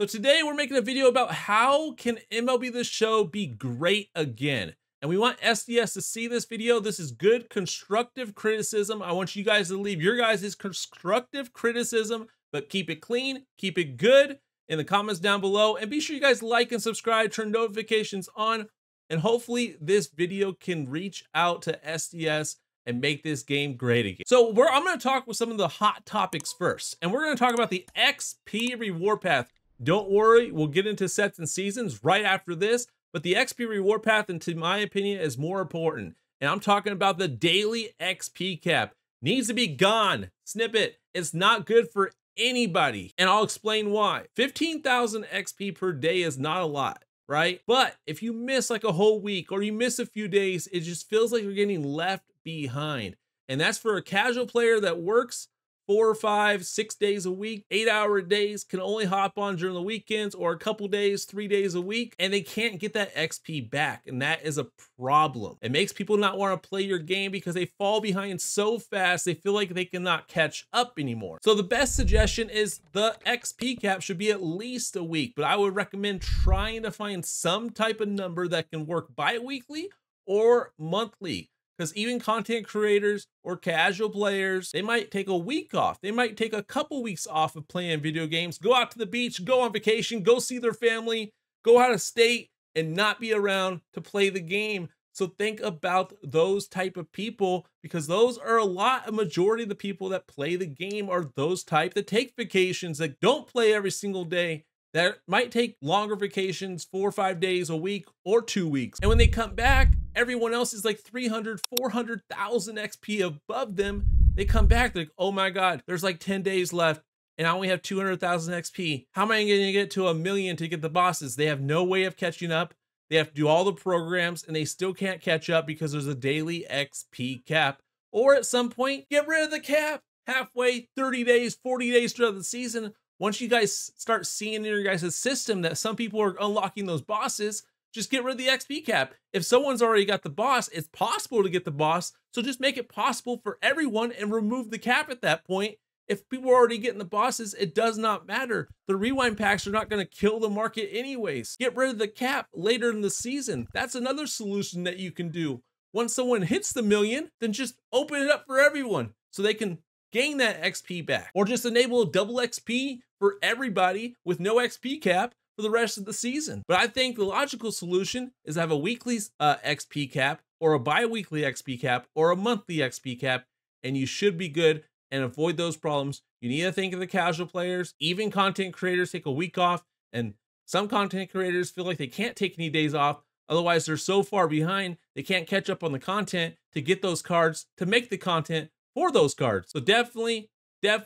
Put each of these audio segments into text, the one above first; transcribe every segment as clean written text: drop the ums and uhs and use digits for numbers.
So today we're making a video about how can MLB The Show be great again? And we want SDS to see this video. This is good constructive criticism. I want you guys to leave your guys' constructive criticism, but keep it clean, keep it good in the comments down below. And be sure you guys like and subscribe, turn notifications on, and hopefully this video can reach out to SDS and make this game great again. So I'm gonna talk with some of the hot topics first, and we're gonna talk about the XP reward path. Don't worry, we'll get into sets and seasons right after this, but the XP reward path, into my opinion, is more important. And I'm talking about the daily XP cap. Needs to be gone, snip it. It's not good for anybody, and I'll explain why. 15,000 XP per day is not a lot, right? But if you miss like a whole week or you miss a few days, it just feels like you're getting left behind. And that's for a casual player that works 4 or 5, 6 days a week, 8-hour days, can only hop on during the weekends or a couple days, 3 days a week, and they can't get that XP back. And that is a problem. It makes people not want to play your game because they fall behind so fast. They feel like they cannot catch up anymore. So the best suggestion is the XP cap should be at least a week, but I would recommend trying to find some type of number that can work bi-weekly or monthly. Because even content creators or casual players, they might take a week off. They might take a couple weeks off of playing video games, go out to the beach, go on vacation, go see their family, go out of state and not be around to play the game. So think about those type of people, because those are a majority of the people that play the game are those type that take vacations, that don't play every single day, that might take longer vacations, 4 or 5 days a week or 2 weeks. And when they come back, everyone else is like 300, 400,000 XP above them. They come back, they're like, oh my God, there's like 10 days left and I only have 200,000 XP. How am I gonna get to 1 million to get the bosses? They have no way of catching up. They have to do all the programs and they still can't catch up because there's a daily XP cap. Or at some point, get rid of the cap halfway, 30 days, 40 days throughout the season. Once you guys start seeing in your guys' system that some people are unlocking those bosses, just get rid of the XP cap. If someone's already got the boss, it's possible to get the boss. So just make it possible for everyone and remove the cap at that point. If people are already getting the bosses, it does not matter. The rewind packs are not going to kill the market anyways. Get rid of the cap later in the season. That's another solution that you can do. Once someone hits the million, then just open it up for everyone so they can gain that XP back. Or just enable a double XP for everybody with no XP cap for the rest of the season. But I think the logical solution is to have a weekly XP cap or a bi-weekly XP cap or a monthly XP cap, and you should be good and avoid those problems. You need to think of the casual players. Even content creators take a week off, and some content creators feel like they can't take any days off. Otherwise, they're so far behind, they can't catch up on the content to get those cards to make the content for those cards. So definitely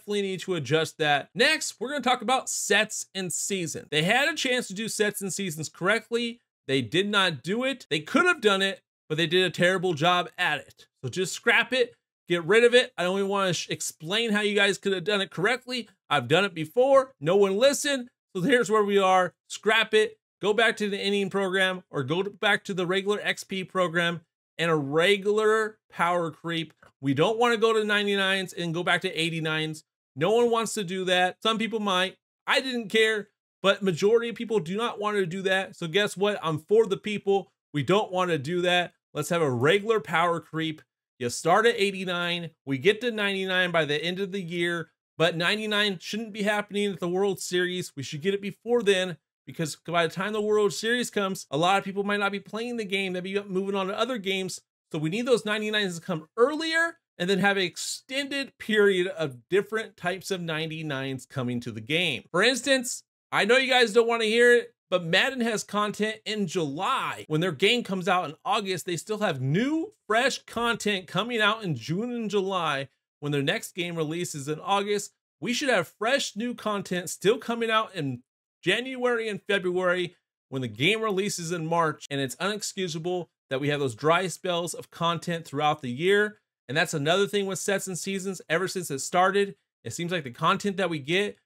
need to adjust that. Next, we're going to talk about sets and season. They had a chance to do sets and seasons correctly. They did not do it. They could have done it, but they did a terrible job at it. So just scrap it, get rid of it. I only want to explain how you guys could have done it correctly. I've done it before. No one listened. So here's where we are. Scrap it. Go back to the inning program or go back to the regular XP program and a regular power creep. We don't want to go to 99s and go back to 89s. No one wants to do that. Some people might. I didn't care, but majority of people do not want to do that. So guess what? I'm for the people. We don't want to do that. Let's have a regular power creep. You start at 89. We get to 99 by the end of the year, but 99 shouldn't be happening at the World Series. We should get it before then, because by the time the World Series comes, a lot of people might not be playing the game. They'll be moving on to other games. So we need those 99s to come earlier and then have an extended period of different types of 99s coming to the game. For instance, I know you guys don't want to hear it, but Madden has content in July. When their game comes out in August, they still have new, fresh content coming out in June and July. When their next game releases in August, we should have fresh new content still coming out in January and February when the game releases in March. And it's unexcusable that we have those dry spells of content throughout the year. And that's another thing with sets and seasons. Ever since it started, it seems like the content that we get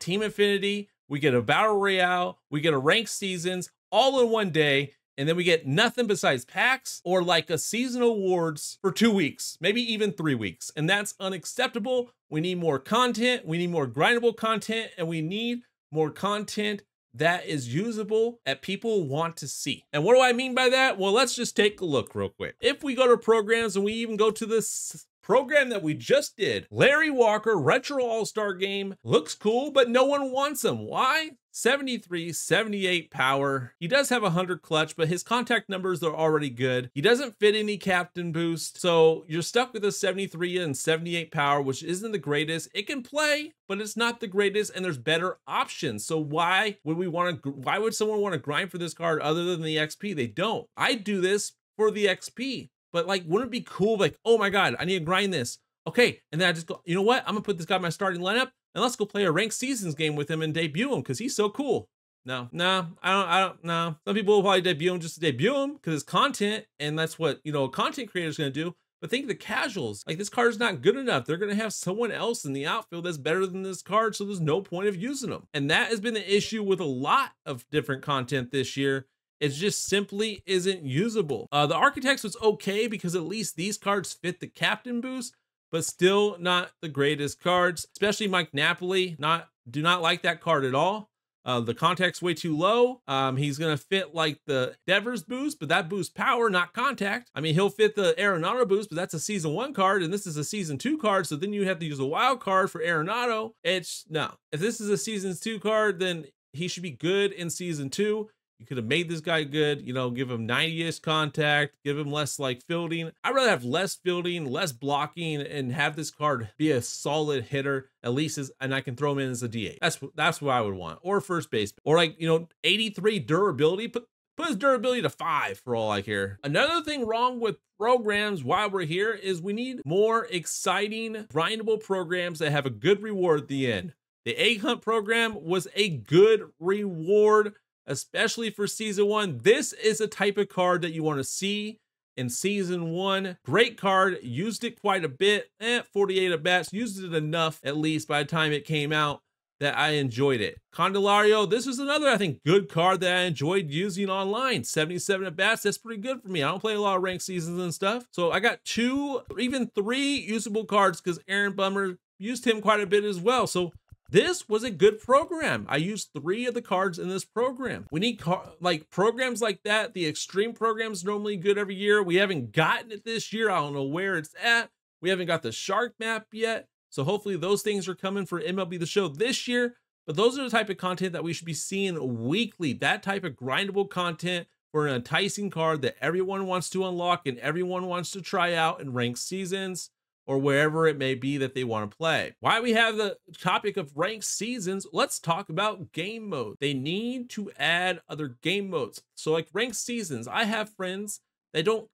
Team Infinity, we get a Battle Royale, we get a ranked seasons all in one day. And then we get nothing besides packs or like a seasonal awards for 2 weeks, maybe even 3 weeks. And that's unacceptable. We need more content. We need more grindable content, and we need more content that is usable that people want to see. And what do I mean by that? Well, let's just take a look real quick. If we go to programs and we even go to this program that we just did, Larry Walker, Retro All-Star Game, looks cool, but no one wants him. Why? 73, 78 power. He does have 100 clutch, but his contact numbers are already good. He doesn't fit any captain boost. So you're stuck with a 73 and 78 power, which isn't the greatest. It can play, but it's not the greatest, and there's better options. So why would someone want to grind for this card other than the XP? They don't. I do this for the XP. But like, wouldn't it be cool? Like, oh my God, I need to grind this. Okay, and then I just go, you know what? I'm gonna put this guy in my starting lineup and let's go play a ranked seasons game with him and debut him because he's so cool. No. Some people will probably debut him just to debut him because it's content and that's what, you know, a content creator is gonna do. But think of the casuals. Like, this card is not good enough. They're gonna have someone else in the outfield that's better than this card, so there's no point of using them. And that has been the issue with a lot of different content this year. It just simply isn't usable. The Architects was okay because at least these cards fit the captain boost, but still not the greatest cards, especially Mike Napoli. Do not like that card at all. The contact's way too low. He's gonna fit like the Devers boost, but that boosts power, not contact. I mean, he'll fit the Arenado boost, but that's a season 1 card, and this is a season 2 card, so then you have to use a wild card for Arenado. No, if this is a season 2 card, then he should be good in season 2. You could have made this guy good, you know, give him 90-ish contact, give him less like fielding. I'd rather have less fielding, less blocking, and have this card be a solid hitter, at least, and I can throw him in as a DH. That's what I would want. Or first baseman. Or like, you know, 83 durability, put his durability to 5 for all I care. Another thing wrong with programs while we're here is we need more exciting, grindable programs that have a good reward at the end. The Egg Hunt program was a good reward, especially for season 1. This is a type of card that you want to see in season 1. Great card, used it quite a bit, 48 at bats, used it enough at least by the time it came out that I enjoyed it. Candelario, this is another, I think, good card that I enjoyed using online. 77 at bats, that's pretty good for me. I don't play a lot of ranked seasons and stuff. So I got 2, even 3 usable cards because Aaron Bummer used him quite a bit as well. So this was a good program. I used 3 of the cards in this program. We need programs like that. The extreme program's normally good every year. We haven't gotten it this year. I don't know where it's at. We haven't got the shark map yet. So hopefully those things are coming for MLB The Show this year. But those are the type of content that we should be seeing weekly. That type of grindable content for an enticing card that everyone wants to unlock and everyone wants to try out in ranked seasons, or wherever it may be that they want to play. While we have the topic of ranked seasons, let's talk about game mode. They need to add other game modes. So like ranked seasons, I have friends, they don't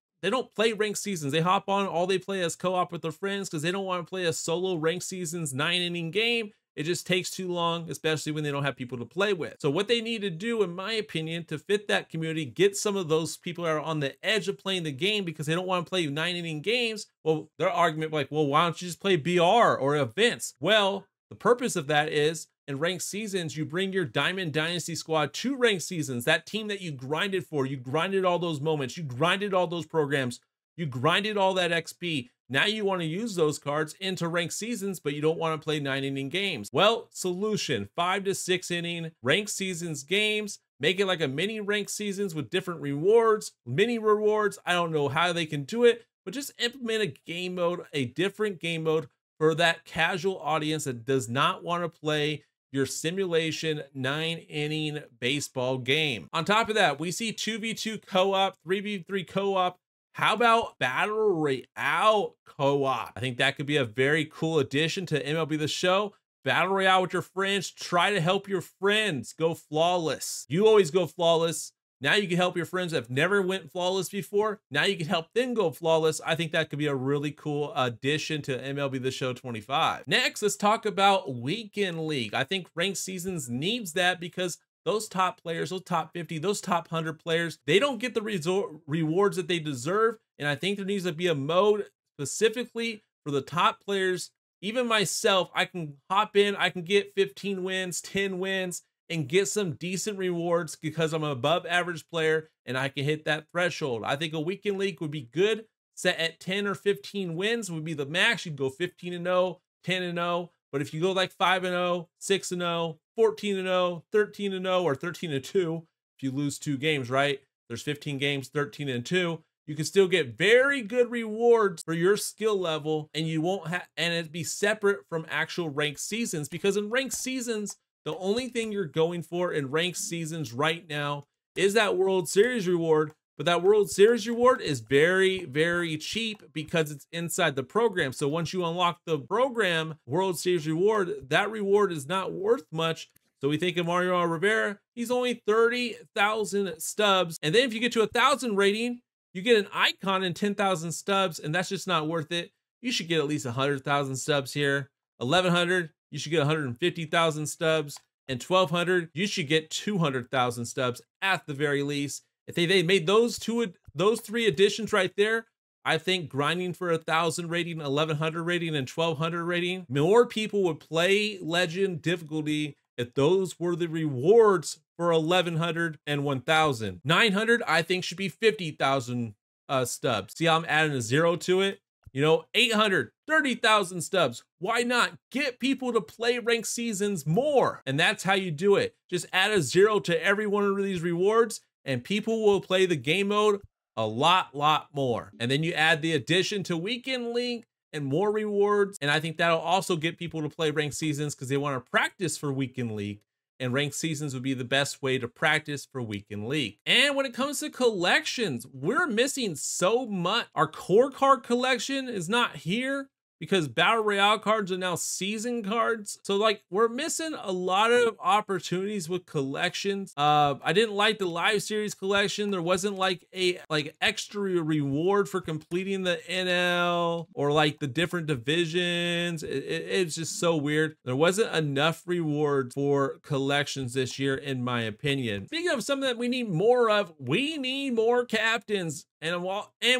play ranked seasons. They hop on, all they play is co-op with their friends because they don't want to play a solo ranked seasons 9-inning game. It just takes too long, especially when they don't have people to play with. So what they need to do, in my opinion, to fit that community, get some of those people that are on the edge of playing the game because they don't want to play 9-inning games. Well, their argument like, well, why don't you just play BR or events? Well, the purpose of that is in ranked seasons, you bring your Diamond Dynasty squad to ranked seasons, that team that you grinded for, you grinded all those moments, you grinded all those programs, you grinded all that XP. Now you want to use those cards into ranked seasons, but you don't want to play 9-inning games. Well, solution, 5- to 6-inning ranked seasons games. Make it like a mini ranked seasons with different rewards, mini rewards. I don't know how they can do it, but just implement a game mode, a different game mode for that casual audience that does not want to play your simulation 9-inning baseball game. On top of that, we see 2v2 co-op, 3v3 co-op. How about Battle Royale co-op? I think that could be a very cool addition to MLB The Show. Battle Royale with your friends. Try to help your friends go flawless. You always go flawless. Now you can help your friends that have never went flawless before. Now you can help them go flawless. I think that could be a really cool addition to MLB The Show 25. Next, let's talk about Weekend League. I think ranked seasons needs that because those top players, those top 50, those top 100 players, they don't get the rewards that they deserve. And I think there needs to be a mode specifically for the top players. Even myself, I can hop in, I can get 15 wins, 10 wins, and get some decent rewards because I'm an above average player and I can hit that threshold. I think a weekend league would be good. Set at 10 or 15 wins would be the max. You'd go 15-0, 10-0. But if you go like 5-0, 6-0, 14-0, 13-0, or 13-2, if you lose 2 games, right? There's 15 games, 13-2. You can still get very good rewards for your skill level, and you won't have, and it'd be separate from actual ranked seasons, because in ranked seasons, the only thing you're going for in ranked seasons right now is that World Series reward. But that World Series reward is very, very cheap because it's inside the program. So once you unlock the program World Series reward, that reward is not worth much. So we think of Mariano Rivera, he's only 30,000 stubs. And then if you get to 1,000 rating, you get an icon and 10,000 stubs, and that's just not worth it. You should get at least 100,000 stubs here. 1,100, you should get 150,000 stubs. And 1,200, you should get 200,000 stubs at the very least. If they made those three additions right there, I think grinding for 1,000 rating, 1,100 rating, and 1,200 rating, more people would play Legend difficulty if those were the rewards for 1,100 and 1,000. 900, I think, should be 50,000 stubs. See how I'm adding a 0 to it? You know, 800, 30,000 stubs. Why not get people to play ranked seasons more? And that's how you do it. Just add a 0 to every one of these rewards, and people will play the game mode a lot more. And then you add the addition to Weekend League and more rewards. And I think that'll also get people to play ranked seasons because they want to practice for Weekend League. And ranked seasons would be the best way to practice for Weekend League. And when it comes to collections, we're missing so much. Our core card collection is not here because Battle Royale cards are now season cards. So like we're missing a lot of opportunities with collections. I didn't like the live series collection. There wasn't like a extra reward for completing the NL or like the different divisions. It's just so weird. There wasn't enough reward for collections this year, in my opinion. Speaking of something that we need more of, we need more captains, and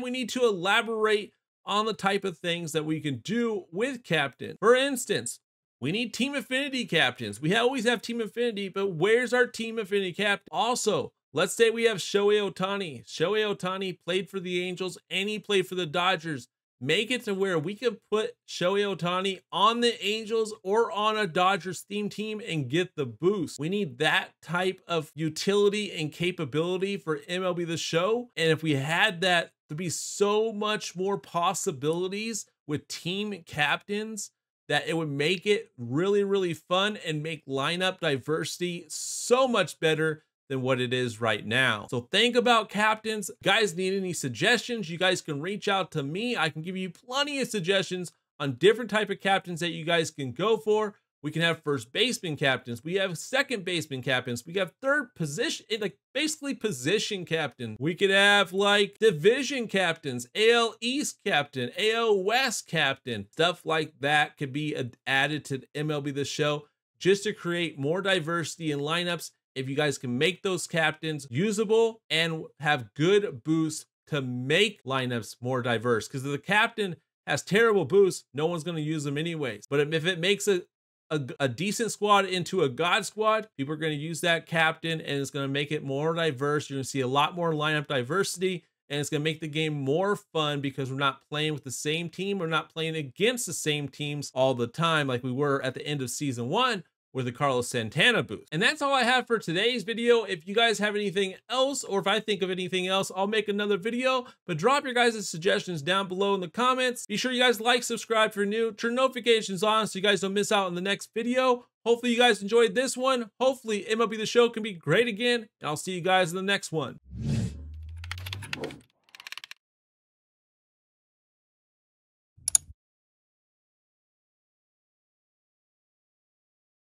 we need to elaborate on the type of things that we can do with captain. For instance, we need Team Infinity captains. We always have Team Infinity, but where's our Team Infinity captain? Also, let's say we have Shohei Ohtani. Shohei Ohtani played for the Angels and he played for the Dodgers. Make it to where we can put Shohei Ohtani on the Angels or on a Dodgers themed team and get the boost. We need that type of utility and capability for MLB The Show. And if we had that, there'd be so much more possibilities with team captains that it would make it really, really fun and make lineup diversity so much better than what it is right now. So think about captains. You guys need any suggestions? You guys can reach out to me. I can give you plenty of suggestions on different type of captains that you guys can go for. We can have first baseman captains. We have second baseman captains. We have third position, like basically position captain. We could have like division captains, AL East captain, AL West captain, stuff like that could be added to MLB The Show just to create more diversity in lineups. If you guys can make those captains usable and have good boosts to make lineups more diverse, because if the captain has terrible boosts, no one's going to use them anyways. But if it makes a decent squad into a god squad, people are going to use that captain and it's going to make it more diverse. You're going to see a lot more lineup diversity and it's going to make the game more fun because we're not playing with the same team. We're not playing against the same teams all the time like we were at the end of season 1 with the Carlos Santana boost. And that's all I have for today's video. If you guys have anything else, or if I think of anything else, I'll make another video, but drop your guys' suggestions down below in the comments. Be sure you guys like, subscribe if you're new, turn notifications on so you guys don't miss out on the next video. Hopefully you guys enjoyed this one. Hopefully MLB The Show can be great again, and I'll see you guys in the next one.